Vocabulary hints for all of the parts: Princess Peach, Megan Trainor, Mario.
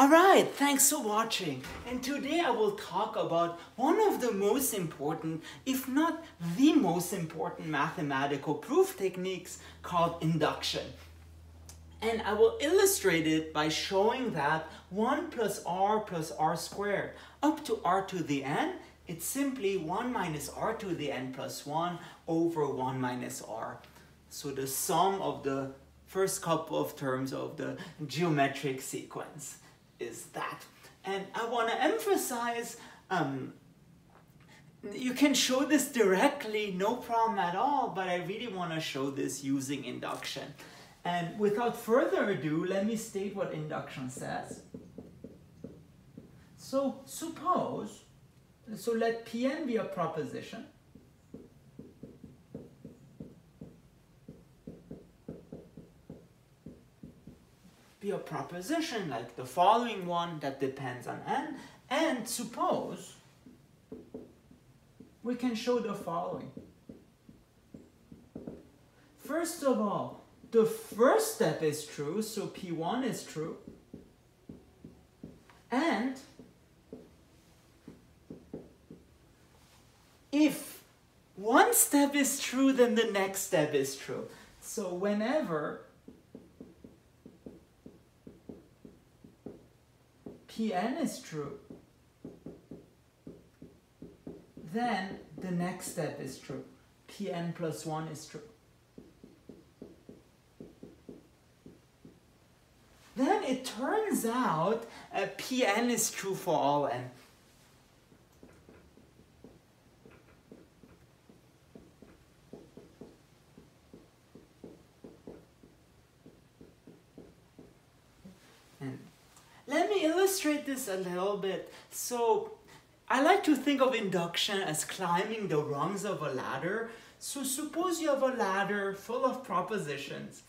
Alright, thanks for watching, and today I will talk about one of the most important, if not the most important, mathematical proof techniques called induction. And I will illustrate it by showing that 1 plus r squared up to r to the n, it's simply 1 minus r to the n plus 1 over 1 minus r. So the sum of the first couple of terms of the geometric sequence is that. And I want to emphasize, you can show this directly, no problem at all, but I really want to show this using induction. And without further ado, let me state what induction says. So suppose, so let Pn be a proposition. Be a proposition like the following one that depends on n. And suppose we can show the following. First of all, the first step is true, so P1 is true, and if one step is true, then the next step is true. So whenever Pn is true, then the next step is true. Pn plus 1 is true. Then it turns out Pn is true for all n. And let me illustrate this a little bit. So I like to think of induction as climbing the rungs of a ladder. So suppose you have a ladder full of propositions.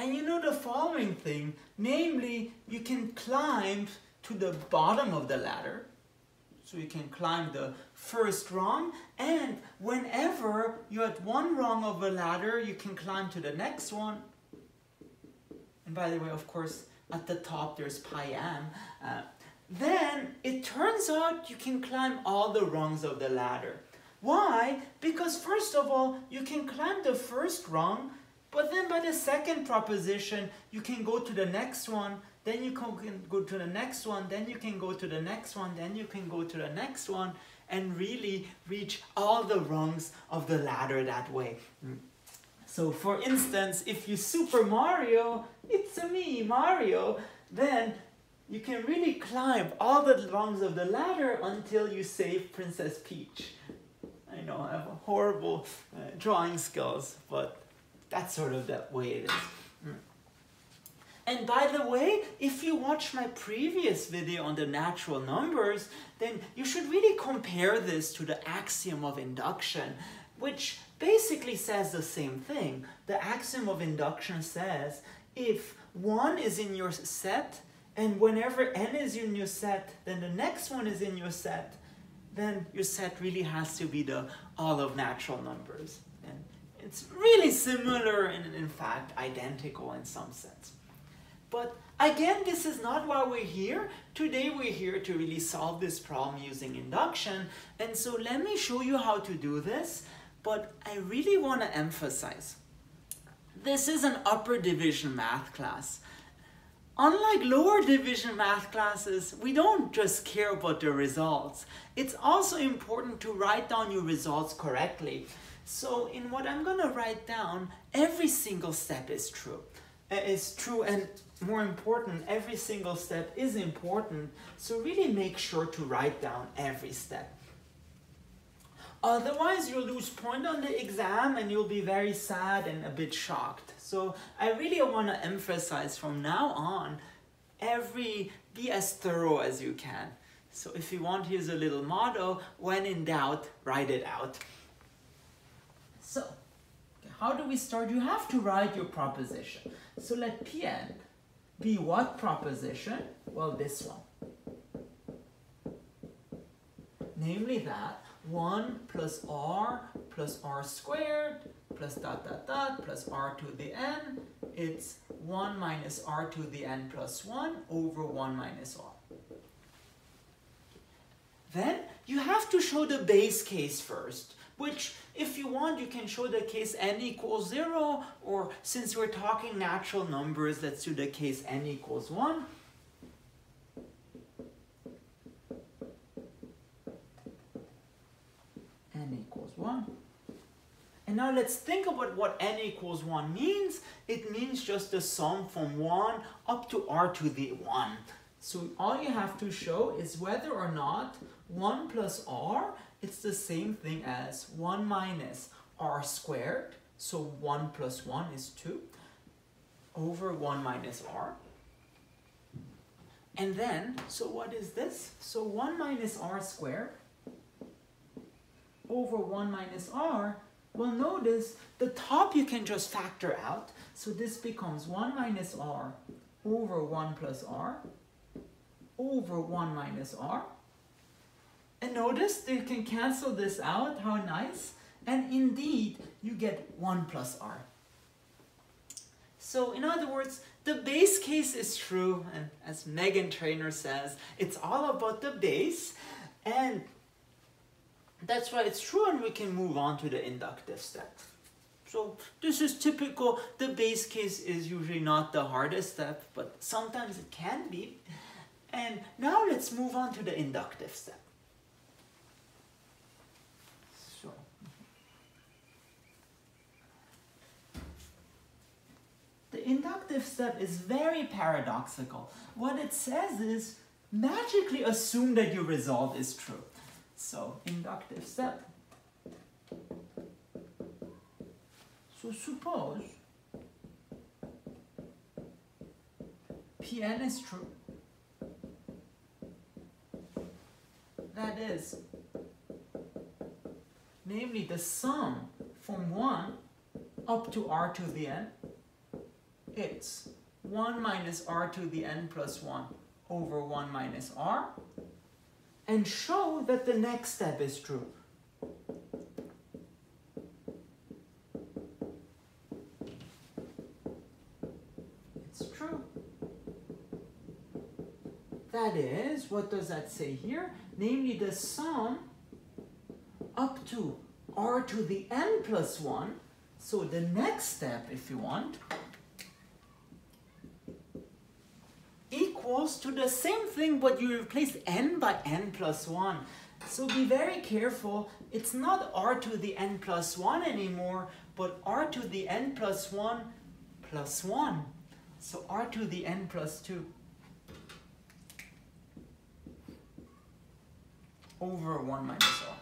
And you know the following thing, namely, you can climb to the bottom of the ladder. So you can climb the first rung, and whenever you're at one rung of a ladder, you can climb to the next one. And by the way, of course, at the top there's pi m. Then it turns out you can climb all the rungs of the ladder. Why? Because first of all, you can climb the first rung, but then by the second proposition, you can go to the next one, then you can go to the next one, then you can go to the next one, then you can go to the next one, and really reach all the rungs of the ladder that way. So for instance, if you Super Mario, it's a me, Mario, then you can really climb all the rungs of the ladder until you save Princess Peach. I know, I have a horrible drawing skills, but that's sort of that way it is. And by the way, if you watch my previous video on the natural numbers, then you should really compare this to the axiom of induction, which basically says the same thing. The axiom of induction says if 1 is in your set, and whenever n is in your set, then the next one is in your set, then your set really has to be the all of natural numbers. And it's really similar and in fact identical in some sense. But again, this is not why we're here. Today we're here to really solve this problem using induction. And so let me show you how to do this. But I really want to emphasize, this is an upper division math class. Unlike lower division math classes, we don't just care about the results. It's also important to write down your results correctly. So in what I'm going to write down, every single step is true. It's true, and more important, every single step is important. So really make sure to write down every step. Otherwise, you'll lose point on the exam and you'll be very sad and a bit shocked. So I really want to emphasize from now on, be as thorough as you can. So if you want, here's a little motto: when in doubt, write it out. So, how do we start? You have to write your proposition. So let Pn be what proposition? Well, this one. Namely that 1 plus r squared plus dot dot dot plus r to the n, it's 1 minus r to the n plus 1 over 1 minus r. Then you have to show the base case first, which if you want, you can show the case n equals 0, or since we're talking natural numbers, let's do the case n equals 1. N equals 1. And now let's think about what n equals 1 means. It means just the sum from 1 up to r to the 1. So all you have to show is whether or not 1 plus r, it's the same thing as 1 minus r squared, so 1 plus 1 is 2, over 1 minus r. And then, so what is this? So 1 minus r squared over 1 minus r, well, notice the top you can just factor out. So this becomes 1 minus r over 1 plus r over 1 minus r. And notice you can cancel this out, how nice. And indeed, you get 1 plus r. So in other words, the base case is true. And as Megan Trainor says, it's all about the base. And that's why it's true, and we can move on to the inductive step. So this is typical. The base case is usually not the hardest step, but sometimes it can be. And now let's move on to the inductive step. So, the inductive step is very paradoxical. What it says is, magically assume that your result is true. So, inductive step. So, suppose Pn is true. That is, namely the sum from 1 up to r to the n, it's 1 minus r to the n plus 1 over 1 minus r. And show that the next step is true. It's true. That is, what does that say here? Namely the sum up to r to the n plus 1. So the next step, if you want, to the same thing, but you replace n by n plus 1. So be very careful. It's not r to the n plus 1 anymore, but r to the n plus 1 plus 1. So r to the n plus 2 over 1 minus r.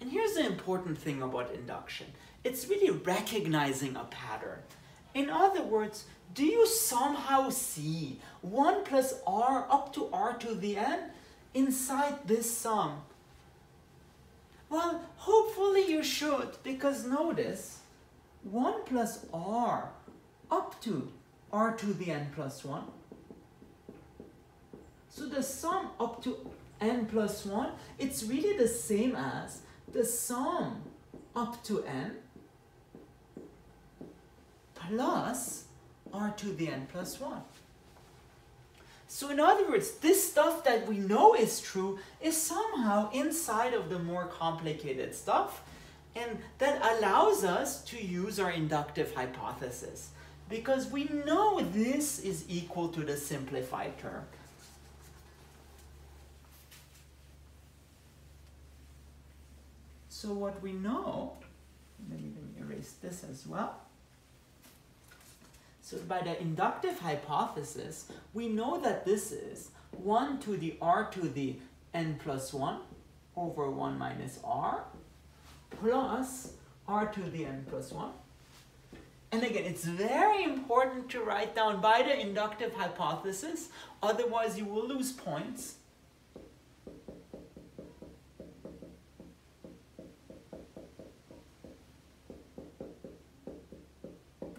And here's the important thing about induction. It's really recognizing a pattern. In other words, do you somehow see 1 plus r up to r to the n inside this sum? Well, hopefully you should, because notice 1 plus r up to r to the n plus 1. So the sum up to n plus 1, it's really the same as the sum up to n plus r to the n plus 1. So in other words, this stuff that we know is true is somehow inside of the more complicated stuff, and that allows us to use our inductive hypothesis, because we know this is equal to the simplified term. So what we know, let me erase this as well. So by the inductive hypothesis, we know that this is 1 to the r to the n plus 1 over 1 minus r plus r to the n plus 1. And again, it's very important to write down by the inductive hypothesis, otherwise you will lose points.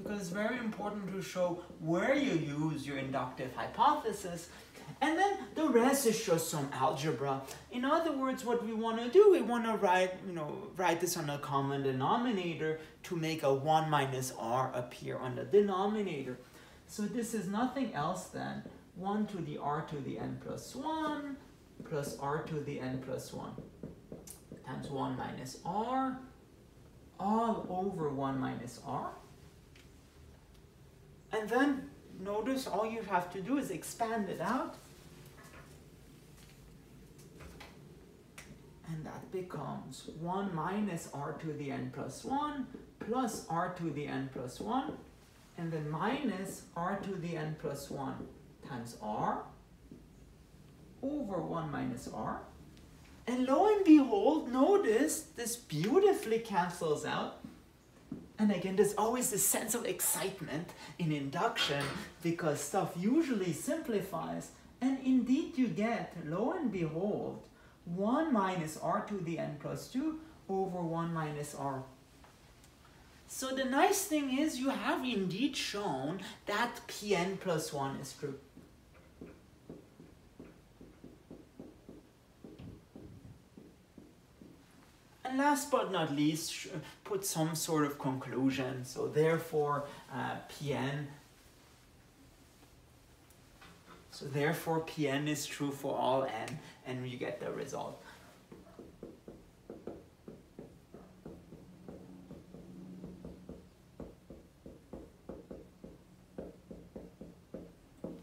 Because it's very important to show where you use your inductive hypothesis. And then The rest is just some algebra. In other words, what we want to do, we want to write this on a common denominator to make a 1 minus r appear on the denominator. So this is nothing else than 1 to the r to the n plus 1 plus r to the n plus 1 times 1 minus r all over 1 minus r. And then notice all you have to do is expand it out. And that becomes 1 minus r to the n plus 1 plus r to the n plus 1 and then minus r to the n plus 1 times r over 1 minus r. And lo and behold, notice this beautifully cancels out. And again, there's always this sense of excitement in induction because stuff usually simplifies. And indeed you get, lo and behold, 1 minus r to the n plus 2 over 1 minus r. So the nice thing is you have indeed shown that Pn plus 1 is true. And last but not least, put some sort of conclusion. So therefore, Pn is true for all n, and you get the result.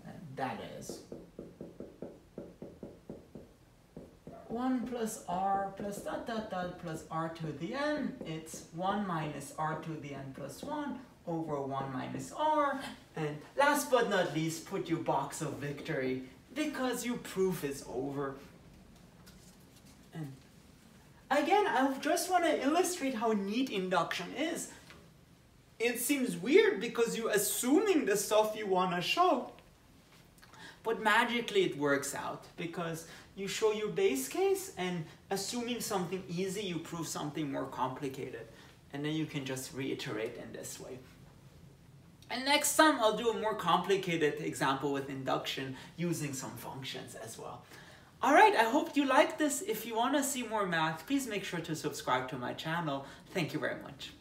And that is 1 plus r plus dot dot dot plus r to the n. It's 1 minus r to the n plus 1 over 1 minus r. And last but not least, put your box of victory because your proof is over. And again, I just want to illustrate how neat induction is. It seems weird because you're assuming the stuff you want to show, but magically it works out because you show your base case and assuming something easy, you prove something more complicated. And then you can just reiterate in this way. And next time I'll do a more complicated example with induction using some functions as well. All right, I hope you liked this. If you want to see more math, please make sure to subscribe to my channel. Thank you very much.